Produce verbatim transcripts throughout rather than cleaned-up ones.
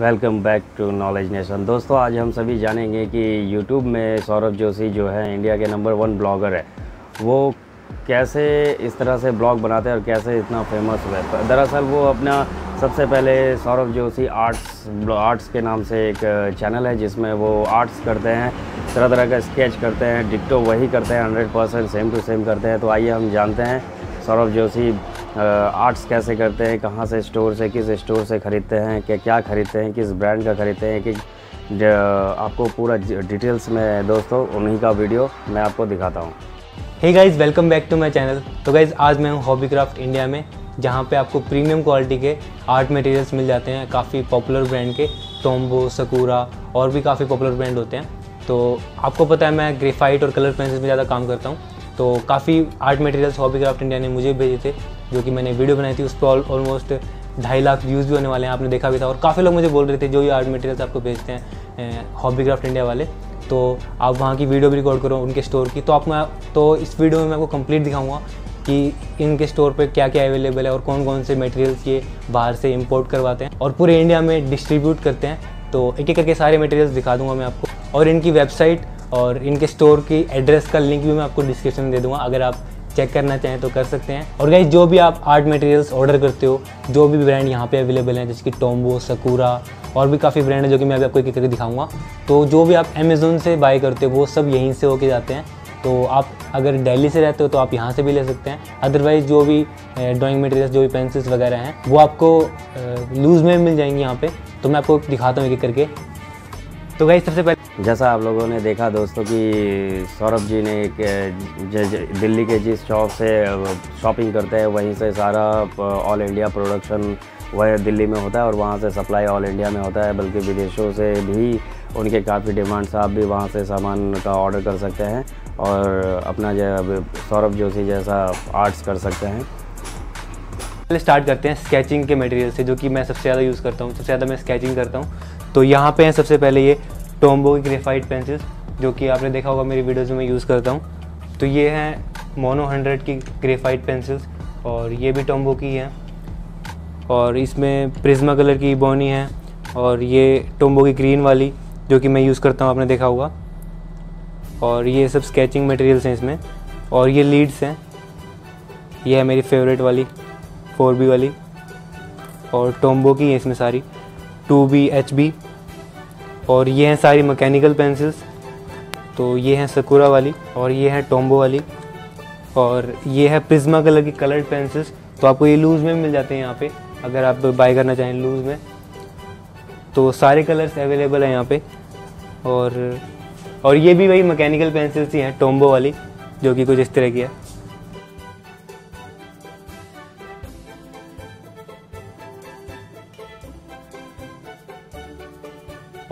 Welcome back to knowledge nation. दोस्तों आज हम सभी जानेंगे कि यूट्यूब में सौरभ जोशी जो है इंडिया के नंबर वन ब्लॉगर है, वो कैसे इस तरह से ब्लॉग बनाते हैं और कैसे इतना फेमस हुआ है। दरअसल वो अपना सबसे पहले सौरभ जोशी आर्ट्स आर्ट्स के नाम से एक चैनल है जिसमें वो आर्ट्स करते हैं, तरह तरह का स्केच करते हैं, डिक्टो वही करते हैं, hundred percent same to same करते हैं। तो आइए हम जानते हैं सौरभ जोशी आर्ट्स कैसे करते हैं, कहाँ से स्टोर से किस स्टोर से ख़रीदते हैं, क्या क्या ख़रीदते हैं, किस ब्रांड का ख़रीदते हैं, कि आपको पूरा डिटेल्स में दोस्तों उन्हीं का वीडियो मैं आपको दिखाता हूँ। Hey guys, welcome back to my channel. तो गाइज़ आज मैं हूँ हॉबी क्राफ्ट इंडिया में, जहाँ पे आपको प्रीमियम क्वालिटी के आर्ट मटेरियल्स मिल जाते हैं, काफ़ी पॉपुलर ब्रांड के, टोम्बो, सकुरा और भी काफ़ी पॉपुलर ब्रांड होते हैं। तो आपको पता है मैं ग्रेफाइट और कलर पेंसिल्स में ज़्यादा काम करता हूँ, तो काफ़ी art materials Hobby Craft India ने मुझे भेजे थे, जो कि मैंने वीडियो बनाई थी, उस पर ऑलमोस्ट ढाई लाख व्यूज़ भी होने वाले हैं, आपने देखा भी था। और काफ़ी लोग मुझे बोल रहे थे जो ये आर्ट मटेरियल्स आपको भेजते हैं हॉबी क्राफ्ट इंडिया वाले, तो आप वहाँ की वीडियो भी रिकॉर्ड करो उनके स्टोर की। तो आप मैं तो इस वीडियो में मैं आपको कंप्लीट दिखाऊंगा कि इनके स्टोर पे क्या क्या अवेलेबल है और कौन कौन से मटेरियल्स ये बाहर से इंपोर्ट करवाते हैं और पूरे इंडिया में डिस्ट्रीब्यूट करते हैं। तो एक एक करके सारे मटेरियल्स दिखा दूंगा मैं आपको, और इनकी वेबसाइट और इनके स्टोर की एड्रेस का लिंक भी मैं आपको डिस्क्रिप्शन में दे दूँगा, अगर आप चेक करना चाहें तो कर सकते हैं। और गाइस जो भी आप आर्ट मटेरियल्स ऑर्डर करते हो, जो भी ब्रांड यहाँ पे अवेलेबल हैं, जैसे कि टोम्बो, सकुरा और भी काफ़ी ब्रांड है जो कि मैं अभी आपको एक करके दिखाऊंगा, तो जो भी आप अमेज़ोन से बाय करते हो वो सब यहीं से होके जाते हैं। तो आप अगर दिल्ली से रहते हो तो आप यहाँ से भी ले सकते हैं, अदरवाइज़ जो भी ड्राइंग मटेरियल्स, जो भी पेंसिल्स वगैरह हैं वो आपको लूज़ में मिल जाएंगी यहाँ पर। तो मैं आपको दिखाता हूँ एक एक करके। तो गाइस सबसे पहले जैसा आप लोगों ने देखा दोस्तों कि सौरभ जी ने एक दिल्ली के जिस शॉप से शॉपिंग करते हैं वहीं से सारा ऑल इंडिया प्रोडक्शन वह दिल्ली में होता है और वहां से सप्लाई ऑल इंडिया में होता है, बल्कि विदेशों से भी उनके काफ़ी डिमांड्स, आप भी वहां से सामान का ऑर्डर कर सकते हैं और अपना जो सौरभ जोशी जैसा आर्ट्स कर सकते हैं। पहले स्टार्ट करते हैं स्केचिंग के मटेरियल से, जो कि मैं सबसे ज़्यादा यूज़ करता हूँ, सबसे ज़्यादा मैं स्केचिंग करता हूँ। तो यहाँ पे हैं सबसे पहले ये टोम्बो की ग्रेफाइट पेंसिल्स, जो कि आपने देखा होगा मेरी वीडियोज़ में यूज़ करता हूँ। तो ये हैं मोनो हंड्रेड की ग्रेफाइट पेंसिल्स और ये भी टोम्बो की है, और इसमें प्रिज्मा कलर की बोनी है और ये टोम्बो की ग्रीन वाली जो कि मैं यूज़ करता हूँ, आपने देखा होगा। और ये सब स्केचिंग मटेरियल्स हैं इसमें, और ये लीड्स हैं, ये है मेरी फेवरेट वाली फोर बी वाली, और टोम्बो की है इसमें सारी टू बी एच बी, और ये हैं सारी मैकेनिकल पेंसिल्स। तो ये हैं सकुरा वाली और ये हैं टोम्बो वाली, और ये है प्रिज्मा कलर की कलर्ड पेंसिल्स। तो आपको ये लूज़ में मिल जाते हैं यहाँ पे, अगर आप बाय करना चाहें लूज़ में, तो सारे कलर्स अवेलेबल हैं यहाँ पे। और और ये भी वही मैकेनिकल पेंसिल्स ही हैं टोम्बो वाली, जो कि कुछ इस तरह की है।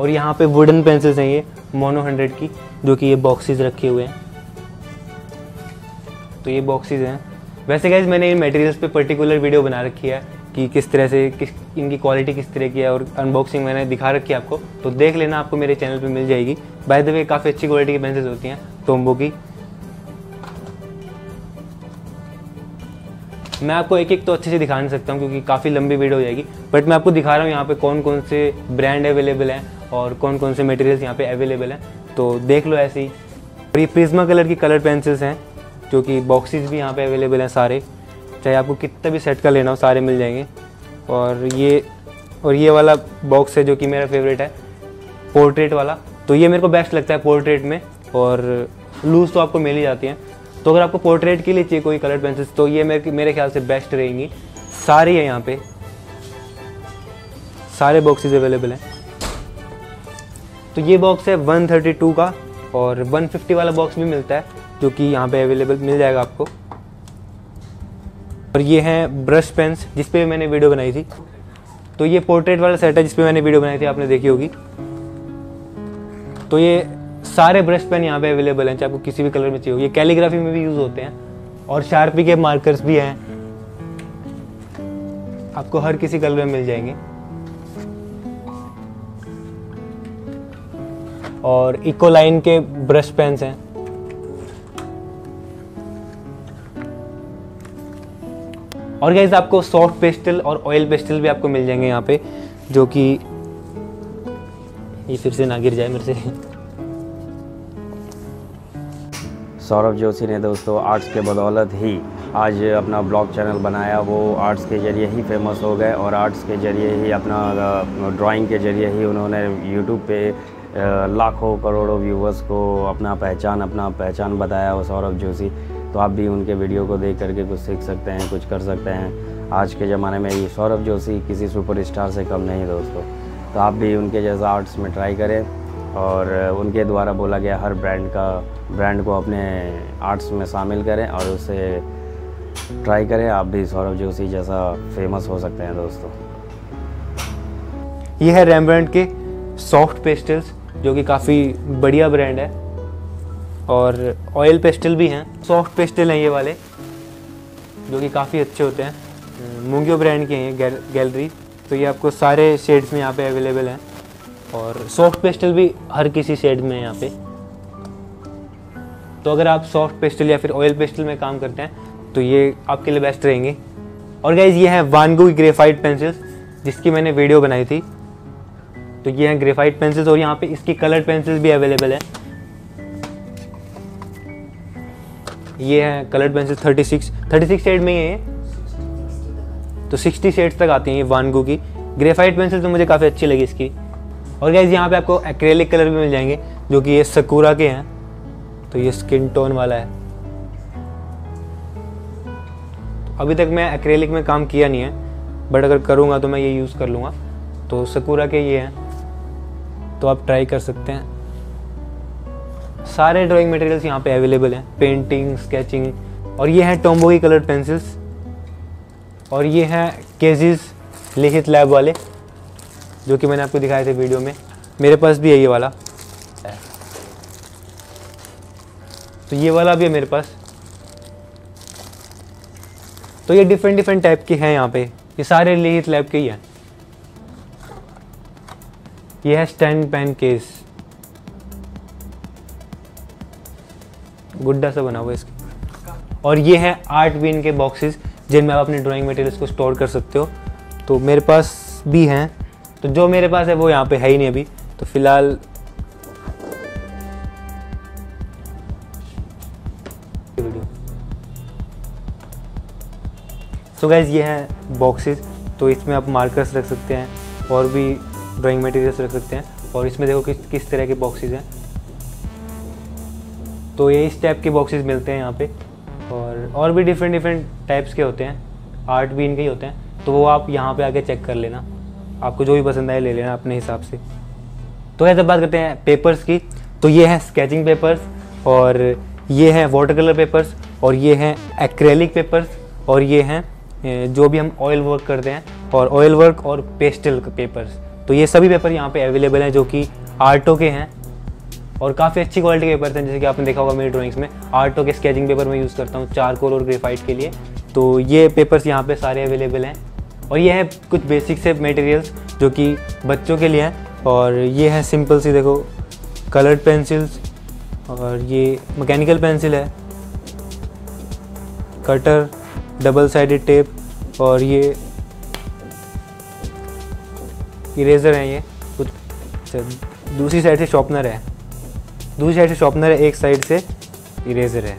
और यहाँ पे वुडन पेंसिल्स हैं ये मोनो हंड्रेड की, जो कि ये बॉक्सेस रखे हुए हैं। तो ये बॉक्सेस हैं। वैसे गाइस मैंने इन मटेरियल्स पे पर्टिकुलर वीडियो बना रखी है कि किस तरह से किस इनकी क्वालिटी किस तरह की है, और अनबॉक्सिंग मैंने दिखा रखी है आपको, तो देख लेना, आपको मेरे चैनल पे मिल जाएगी। बाय द वे काफ़ी अच्छी क्वालिटी की पेंसिल्स होती हैं टोम्बो की। मैं आपको एक एक तो अच्छे से दिखा नहीं सकता हूँ क्योंकि काफ़ी लंबी वीडियो हो जाएगी, बट मैं आपको दिखा रहा हूँ यहाँ पे कौन कौन से ब्रांड अवेलेबल हैं और कौन कौन से मटेरियल्स यहाँ पे अवेलेबल हैं, तो देख लो ऐसे ही। और ये प्रिज्मा कलर की कलर पेंसिल्स हैं, जो कि बॉक्सेस भी यहाँ पे अवेलेबल हैं सारे, चाहे आपको कितना भी सेट का लेना हो सारे मिल जाएंगे। और ये और ये वाला बॉक्स है जो कि मेरा फेवरेट है पोर्ट्रेट वाला, तो ये मेरे को बेस्ट लगता है पोर्ट्रेट में, और लूज़ तो आपको मिल ही जाती है। तो अगर आपको पोर्ट्रेट के लिए चाहिए कोई कलर पेंसिल्स तो ये मेरे मेरे ख्याल से बेस्ट रहेंगी। सारी है यहाँ पे, सारे बॉक्सेस अवेलेबल हैं। तो ये बॉक्स है एक सौ बत्तीस का, और एक सौ पचास वाला बॉक्स भी मिलता है जो कि यहाँ पे अवेलेबल मिल जाएगा आपको। और ये हैं ब्रश पेन्स, जिस पे मैंने वीडियो बनाई थी। तो ये पोर्ट्रेट वाला सेट है जिस पे मैंने वीडियो बनाई थी, आपने देखी होगी। तो ये सारे ब्रश पेन यहाँ पे अवेलेबल हैं, चाहे आपको किसी भी कलर में चाहिए हो। ये कैलीग्राफी में भी यूज़ होते हैं, और शार्पी के मार्कर्स भी हैं, आपको हर किसी कलर में मिल जाएंगे। और इकोलाइन के ब्रश पेन्स हैं, और गाइस आपको सॉफ्ट पेस्टल और ऑयल पेस्टल भी आपको मिल जाएंगे यहाँ पे, जो कि ये फिर से ना गिर जाए मेरे से। सौरभ जोशी ने दोस्तों आर्ट्स के बदौलत ही आज अपना ब्लॉग चैनल बनाया, वो आर्ट्स के ज़रिए ही फेमस हो गए और आर्ट्स के ज़रिए ही अपना ड्राइंग के ज़रिए ही उन्होंने यूट्यूब पे लाखों करोड़ों व्यूवर्स को अपना पहचान अपना पहचान बताया वो सौरभ जोशी। तो आप भी उनके वीडियो को देख करके कुछ सीख सकते हैं, कुछ कर सकते हैं। आज के ज़माने में ये सौरभ जोशी किसी सुपरस्टार से कम नहीं दोस्तों। तो आप भी उनके जैसा आर्ट्स में ट्राई करें और उनके द्वारा बोला गया हर ब्रांड का ब्रांड को अपने आर्ट्स में शामिल करें और उसे ट्राई करें। आप भी सौरभ जोशी जैसा फेमस हो सकते हैं दोस्तों। ये है रेम्ब्रांट के सॉफ्ट पेस्टल्स जो कि काफ़ी बढ़िया ब्रांड है, और ऑयल पेस्टल भी हैं, सॉफ्ट पेस्टल हैं ये वाले जो कि काफ़ी अच्छे होते हैं। मूंगियो ब्रांड के हैं गैल, गैलरी। तो ये आपको सारे शेड्स में यहाँ पे अवेलेबल हैं और सॉफ्ट पेस्टल भी हर किसी शेड में है यहाँ पे। तो अगर आप सॉफ्ट पेस्टल या फिर ऑयल पेस्टल में काम करते हैं तो ये आपके लिए बेस्ट रहेंगे। और गाइज ये हैं वान गो की ग्रेफाइट पेंसिल्स जिसकी मैंने वीडियो बनाई थी। तो ये हैं ग्रेफाइट पेंसिल्स और यहाँ पे इसकी कलर्ड पेंसिल्स भी अवेलेबल है। ये हैं कलर्ड पेंसिल छत्तीस, छत्तीस शेड में ही है, तो साठ शेड्स तक आती हैं ये वान गो की ग्रेफाइट पेंसिल। तो मुझे काफ़ी अच्छी लगी इसकी। और गाइज यहाँ पे आपको एक्रेलिक कलर भी मिल जाएंगे जो कि ये सकुरा के हैं, तो ये स्किन टोन वाला है। अभी तक मैं एक्रेलिक में काम किया नहीं है, बट अगर करूँगा तो मैं ये यूज़ कर लूँगा। तो सकुरा के ये हैं, तो आप ट्राई कर सकते हैं। सारे ड्राइंग मटेरियल्स यहाँ पे अवेलेबल हैं, पेंटिंग, स्केचिंग। और ये हैं टोम्बो की कलर्ड पेंसिल्स और ये हैं केजीज लिखित लैब वाले जो कि मैंने आपको दिखाए थे वीडियो में। मेरे पास भी है ये वाला, तो ये वाला भी है मेरे पास। तो ये डिफरेंट डिफरेंट टाइप के हैं यहाँ पे, ये सारे लिखित लैब के ही हैं। यह है स्टैंड पेन केस, गुड्डा सा बना हुआ इसका। और ये है आर्ट बिन के बॉक्सेस जिनमें आप अपने ड्राइंग मटेरियल्स को स्टोर कर सकते हो, तो मेरे पास भी हैं। तो जो मेरे पास है वो यहाँ पे है ही नहीं अभी, तो फिलहाल वीडियो। सो गाइज ये हैं बॉक्सेस, तो इसमें आप मार्कर्स रख सकते हैं और भी ड्राइंग मटेरियल्स रख सकते हैं। और इसमें देखो किस किस तरह के बॉक्सेस हैं, तो ये इस टाइप के बॉक्सेस मिलते हैं यहाँ पे। और और भी डिफरेंट डिफरेंट टाइप्स के होते हैं, आर्ट भी इनके ही होते हैं, तो वो आप यहाँ पे आके चेक कर लेना। आपको जो भी पसंद आए ले लेना अपने हिसाब से। तो ऐसे बात करते हैं पेपर्स की। तो ये हैं स्केचिंग पेपर्स और ये हैं वाटर कलर पेपर्स और ये हैं एक्रेलिक पेपर्स और ये हैं जो भी हम ऑयल वर्क करते हैं और ऑयल वर्क और पेस्टल पेपर्स। तो ये सभी पेपर यहाँ पे अवेलेबल हैं जो कि आर्टो के हैं और काफ़ी अच्छी क्वालिटी के पेपर्स हैं। जैसे कि आपने देखा होगा मेरी ड्राइंग्स में आर्टो के स्केचिंग पेपर मैं यूज़ करता हूँ चारकोल और ग्रेफाइट के लिए। तो ये पेपर्स यहाँ पे सारे अवेलेबल हैं। और ये हैं कुछ बेसिक से मटेरियल्स जो कि बच्चों के लिए हैं। और ये हैं सिंपल सी देखो कलर्ड पेंसिल्स और ये मैकेनिकल पेंसिल है, कटर, डबल साइडेड टेप और ये इरेजर हैं। ये कुछ दूसरी साइड से शॉर्पनर है, दूसरी साइड से शॉर्पनर है, एक साइड से इरेजर है।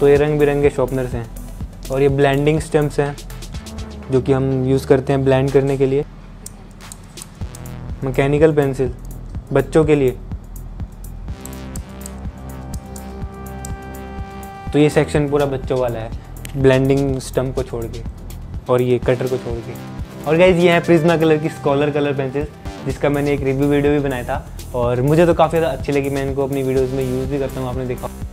तो ये रंग बिरंगे शॉर्पनर्स हैं। और ये ब्लेंडिंग स्टेम्स हैं जो कि हम यूज़ करते हैं ब्लेंड करने के लिए। मैकेनिकल पेंसिल बच्चों के लिए। तो ये सेक्शन पूरा बच्चों वाला है ब्लेंडिंग स्टम्प को छोड़ के और ये कटर को छोड़ के। और गाइज ये है प्रिज्मा कलर की स्कॉलर कलर पेंसिल्स जिसका मैंने एक रिव्यू वीडियो भी बनाया था और मुझे तो काफ़ी ज़्यादा अच्छी लगी। मैं इनको अपनी वीडियोस में यूज़ भी करता हूँ, आपने देखा।